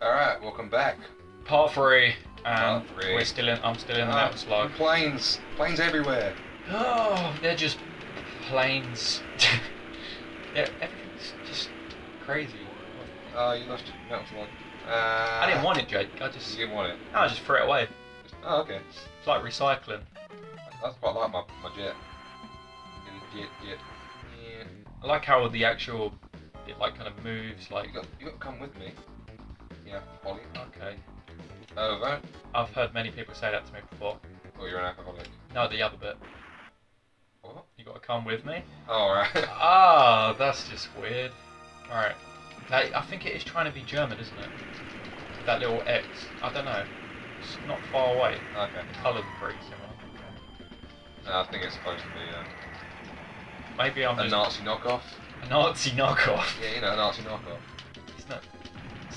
Alright, welcome back. Part 3. Part 3. I'm still in that slog. Planes. Planes everywhere. Oh, they're just planes. Everything's just crazy. Oh, you lost your metal slug. I didn't want it, Jake. You didn't want it? No, I just threw it away. Oh, okay. It's like recycling. That's quite like my jet. Jet. Yeah. I like how the actual, it like kind of moves like... You got to come with me. Yeah, Ollie. Okay. Over. I've heard many people say that to me before. Oh, you're an alcoholic. No, the other bit. What? You got to come with me. Oh, right. Ah, oh, that's just weird. Alright. I think it is trying to be German, isn't it? That little X. I don't know. It's not far away. Okay. The colours are pretty similar. No, I think it's supposed to be maybe I'm a Nazi knockoff. A Nazi knockoff? Yeah, you know, a Nazi knockoff. It's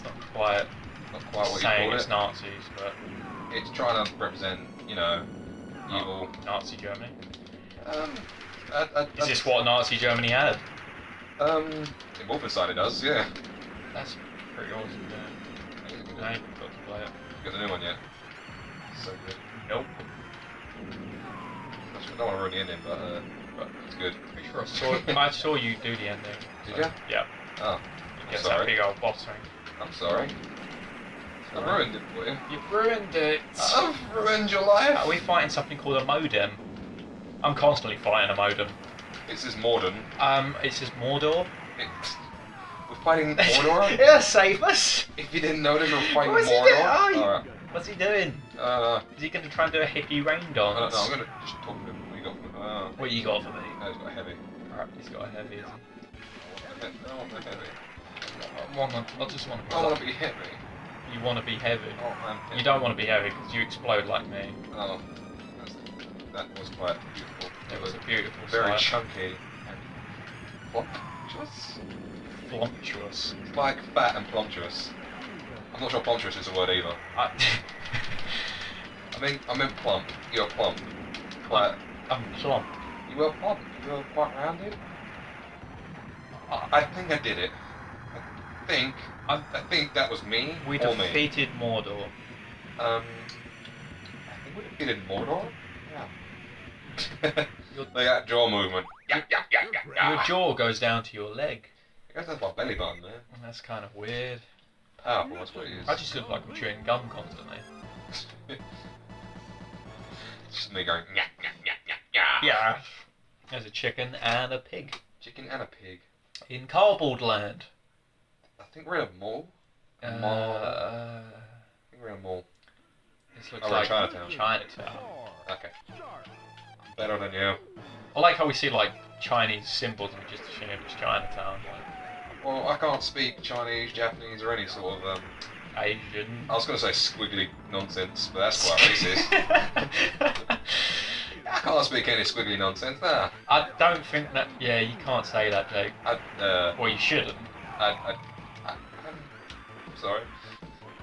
not quite... Not quite what you call it. Saying it's Nazis, but... It's trying to represent, you know, evil... Nazi Germany? Is this what Nazi Germany had? In Wolfenstein it does, yeah. That's pretty awesome, yeah. I haven't got to play it. You got the new one yet? So good. Nope. I don't want to ruin the ending, but it's good. Pretty sure I saw you do the ending. Did you? Yeah. Oh, I'm sorry. That big old boss thing. I'm sorry. I've ruined it for you. You've ruined it. I've ruined your life. Are we fighting something called a modem? I'm constantly fighting a modem. It's this Mordor. It's this Mordor. We're fighting Mordor? Yeah, save us! If you didn't know them, we're fighting Mordor. Alright. What's he doing? Is he going to try and do a hippie rain dance? I don't know, I'm going to just talk to him. What you got for me? What you got for me? No, he's got a heavy. Alright, he's got a heavy, isn't he? I want a heavy. I just want to be heavy. You want to be heavy? Oh, I'm heavy. You don't want to be heavy because you explode like me. Oh. That was quite beautiful. It was a beautiful very sight. Chunky and Plumptuous. It's like fat and plumptuous. I'm not sure plumptuous is a word either. I mean plump. You're plump. Quite I'm plump. You were plump. You were quite rounded. I think I did it. I think that was me. We defeated Mordor. I think we defeated Mordor? Yeah. Like that jaw movement. Your jaw goes down to your leg. I guess that's my belly button there. That's kind of weird. Powerful, that's what it is. I just look like I'm chewing gum constantly. It's just me going. Nyah, nyah, nyah, nyah, nyah. Yeah. There's a chicken and a pig. Chicken and a pig. In cardboard land. I think we're in a mall. I think we're in a mall. This looks like Chinatown. Chinatown. Okay. Better than you. I like how we see like Chinese symbols and we just assume it's Chinatown. Well, I can't speak Chinese, Japanese, or any sort of Asian. I was going to say squiggly nonsense, but that's quite racist. I can't speak any squiggly nonsense, nah. I don't think that. Yeah, you can't say that, Jake. Well, you shouldn't. I'm sorry.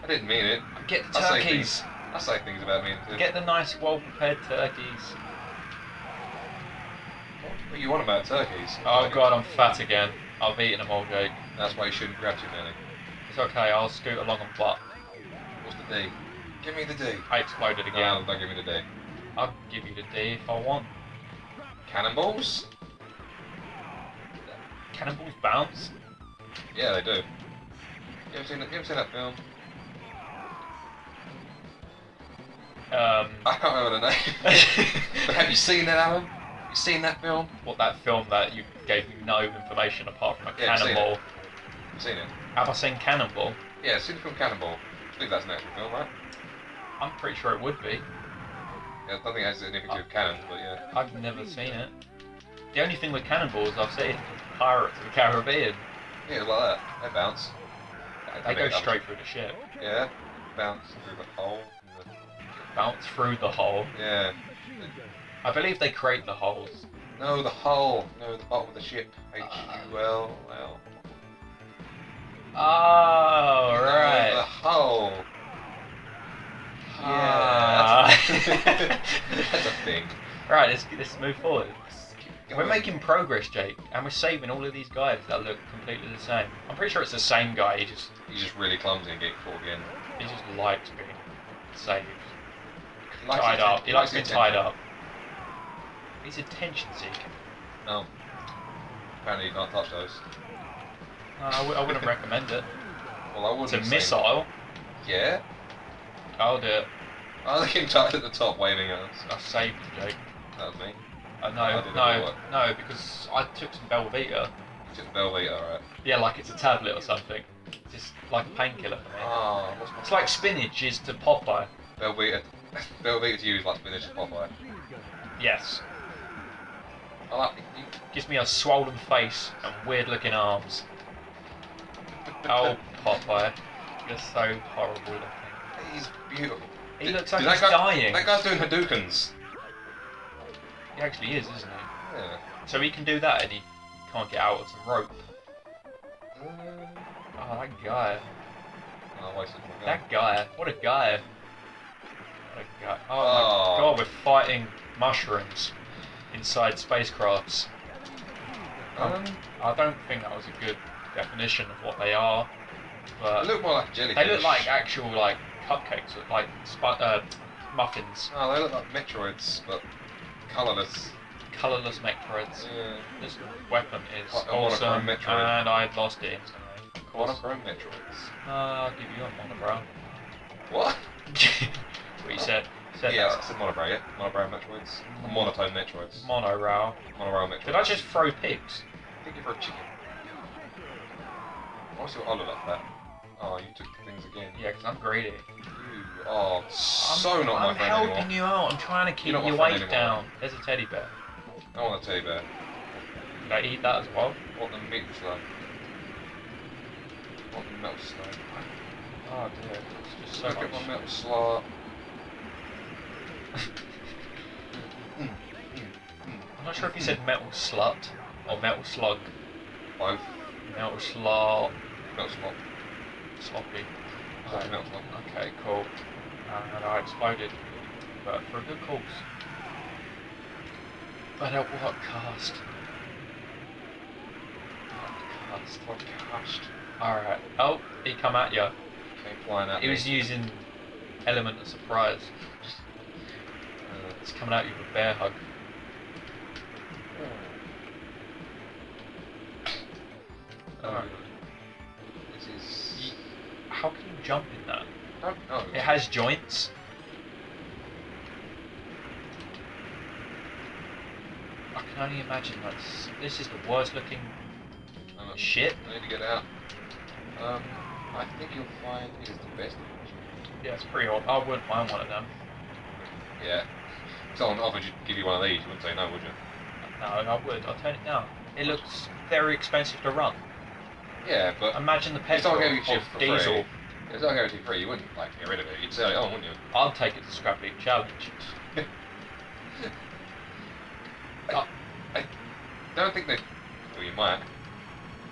I didn't mean it. Get the turkeys. I say things about me. Get the nice, well-prepared turkeys. What you want about turkeys? Oh like, god, I'm fat again. I've eaten them all, Jake. That's why you shouldn't grab too many. It's okay, I'll scoot along and butt. What's the D? Give me the D. I exploded again. No, don't give me the D. I'll give you the D if I want. Cannonballs? Cannonballs bounce? Yeah, they do. You ever seen that film? I can't remember the name. But have you seen that, Alan? You seen that film? What, that film that you gave me no information apart from a cannonball? I've seen it. Have I seen Cannonball? Yeah, I've seen the film Cannonball. I think that's an actual film, right? I'm pretty sure it would be. Yeah, I don't think it has anything to do with cannons, but yeah. I've never seen it. The only thing with cannonballs I've seen is Pirates of the Caribbean. Yeah, like that. They bounce. They go straight through the ship. Yeah, bounce through the hole. Bounce through the hole? Yeah. I believe they create the holes. No, the hull. No, the bottom of the ship. H-U-L-L. Oh, no, right. The hull. Yeah. That's a thing. Right, let's move forward. Let's keep We're making progress, Jake, and we're saving all of these guys that look completely the same. I'm pretty sure it's the same guy. He's just really clumsy and getting caught again. He just likes being saved. Tied up. He likes being tied up. He's attention seeking. No. Apparently you can't touch those. No, I wouldn't recommend it. Well, I wouldn't. It's a missile. Yeah. I'll do it. I think I'm tied at the top waving at us. I saved you, Jake. That was me. No, because I took some Belvita. You took Belvita, alright. Yeah, like it's a tablet or something. Just like a painkiller for me. Oh, it's like spinach is to Popeye. Belvita to you is like spinach to Popeye. Yes. I like it. Gives me a swollen face and weird looking arms. Oh, Popeye. You're so horrible looking. He's beautiful. He looks like he's dying. That guy's doing Hadoukens. He actually is, isn't he? Yeah. So he can do that and he can't get out of some rope. Oh, that guy. Oh, that guy. What a guy. What a guy. Oh, my God, we're fighting mushrooms inside spacecrafts. I don't think that was a good definition of what they are. But they look more like jellyfish. They look like actual like cupcakes, like muffins. Oh, they look like Metroids, but colourless. Colourless Metroids. Yeah. This weapon is awesome, and I've lost it instantly. Monochrome Metroids. I'll give you a monobrow. What? What you said. Yeah, I said monobrow, yeah. Monobrow Metroids. Monotone Metroids. Monorow. Monorow Metroids. Did I just throw pigs? I think you threw a chicken. I also got Oliver for that. Oh, you took things again. Yeah, because I'm greedy. You are so not my friend anymore. I'm helping you out. I'm trying to keep your weight down. There's a teddy bear. I want a teddy bear. Did I eat that as well? What the meat was like. What the metal slot? Oh dear, it's just so much. Look at my metal slot. I'm not sure if you said metal slut or metal slug. Both. Metal slot. Metal slot. Sloppy. Oh, metal slot. Okay, cool. And I exploded, but for a good cause. But at what cost? What cost? What cost? Alright. Oh, he come at you. Came flying at me. He was using element of surprise. It's coming at you with a bear hug. Alright. This is... How can you jump in that? I don't know. It has joints. I can only imagine that this is the worst looking ship. I need to get out. I think you'll find it is the best. Yeah, it's pretty odd. I wouldn't mind one of them. Yeah. If someone offered you give you one of these, you wouldn't say no, would you? No, I would. I'll turn it down. It looks very expensive to run. Yeah, but... Imagine the petrol or diesel. If it's not going to be free, you wouldn't like get rid of it. You'd sell it on, wouldn't you? I'd take it to Scrap Heap Challenge. I don't think they... Well, you might.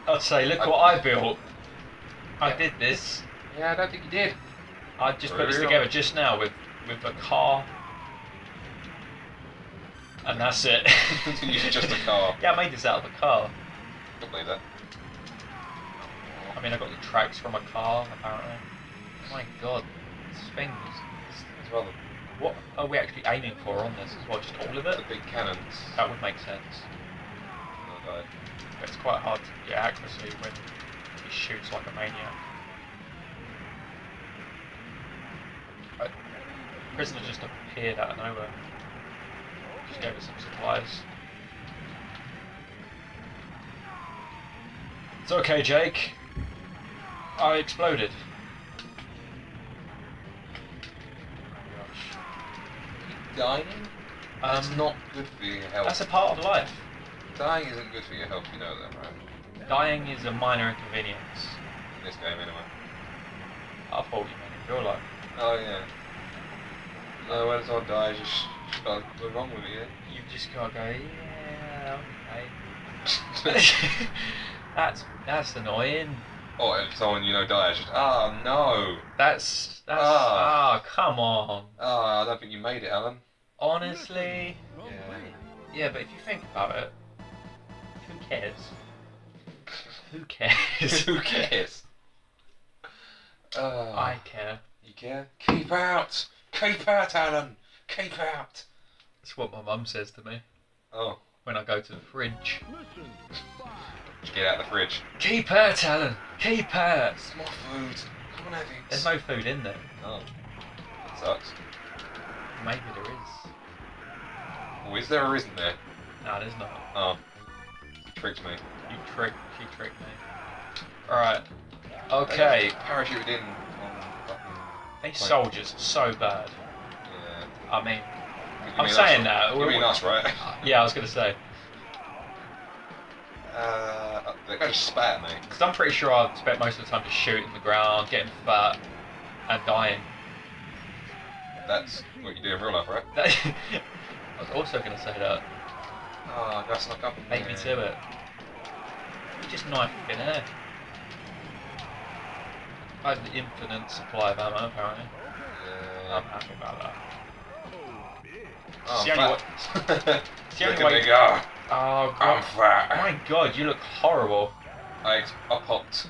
I'd say, look what I built. I did this. Yeah, I don't think you did. I just put this together just now with a car. And that's it. Just a car. Yeah, I made this out of a car. Don't believe that. I mean, I got the tracks from a car, apparently. My God, this thing is rather... What are we actually aiming for on this as well? Just all of it? The big cannons. That would make sense. No, it's quite hard to get accuracy when he shoots like a maniac. Prisoner just appeared out of nowhere. Just gave us some supplies. It's okay, Jake. I exploded. Oh my gosh. Dying? That's not good for your health. That's a part of life. Dying isn't good for your health, you know that, right? Dying is a minor inconvenience. In this game, anyway. I thought you meant in your life. Oh, yeah. No, when someone dies, just got to wrong with it, yeah? You've just got to go, yeah, okay. That's annoying. Or if someone you know dies, just, oh, no. That's, oh, come on. Oh, I don't think you made it, Alan. Honestly. Yeah. Yeah, but if you think about it, cares? Who cares? Who cares? I care. You care? Keep out! Keep out, Alan! Keep out! That's what my mum says to me. Oh. When I go to the fridge. Just get out of the fridge. Keep out, Alan! Keep out! It's my food. Come on, have it. There's no food in there. Oh. That sucks. Maybe there is. Oh, is there or isn't there? No, there's not. Oh. You tricked me. She tricked me. Alright. Okay. They parachuted in on fucking... These soldiers are so bad. Yeah. I mean... I'm saying that. You mean us, right? Yeah, I was going to say. They're going to spat at me. Because I'm pretty sure I've spent most of the time just shooting the ground, getting fat, and dying. That's what you do in real life, right? I was also going to say that. Oh, that's not coming. Take me to it. You just knife in air. I have the infinite supply of ammo, apparently. Yeah. I'm happy about that. Oh, it's the only way. It's the only way. Go. Oh, God. I'm fat. My God, you look horrible. I popped.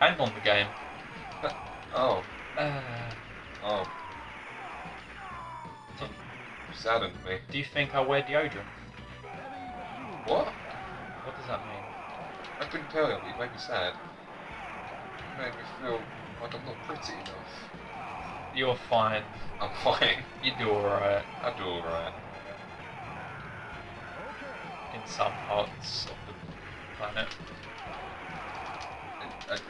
And on the game. Oh. Oh. Saddened me. Do you think I wear deodorant? What? What does that mean? I couldn't tell you, but you made me sad. You made me feel like I'm not pretty enough. You're fine. I'm fine. You do alright. I do alright. In some parts of the planet.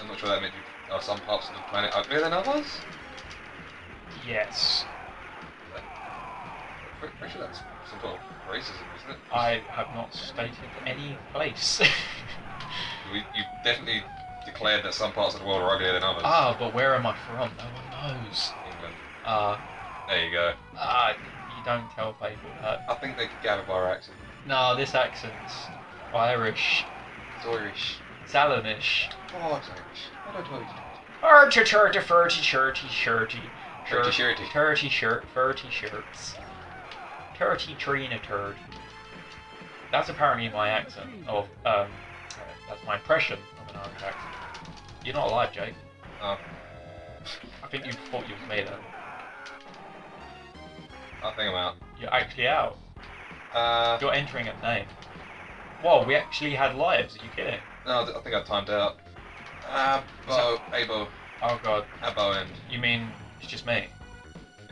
I'm not sure that meant you are some parts of the planet uglier than others? Yes. I'm sure that's some sort of racism, isn't it? I have not stated any place. You definitely declared that some parts of the world are uglier than others. Ah, but where am I from? No one knows. England. There you go. You don't tell people that. I think they could gather by our accent. No, this accent's Irish. It's Irish. It's Alanish. Oh, it's Irish. What do I tell you? Shirty shirts. 33 in a turd. That's apparently my accent. Of that's my impression of an Irish accent. You're not alive, Jake. Oh. I think you thought you made it. I think I'm out. You're actually out. You're entering a name. Whoa, we actually had lives. Are you kidding? No, I think I timed out. Abo. Oh God. Abo end. You mean it's just me?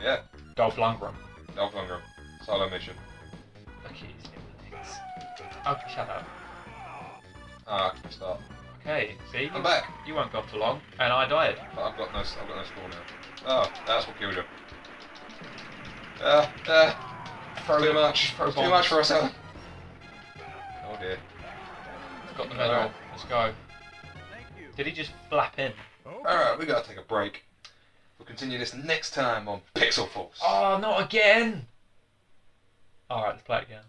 Yeah. Dolph Lundgren. Solo mission. Okay, thanks. Oh, shut up. I can start. Okay, see? I'm back. You weren't gone for long, and I died. But I've got no score now. Oh, that's what killed you. Too much. Too much for us, Alan. Oh dear. I've got the medal. Right. Let's go. Did he just flap in? Alright, we gotta take a break. We'll continue this next time on Pixel Force. Oh, not again! Alright, let's play it again.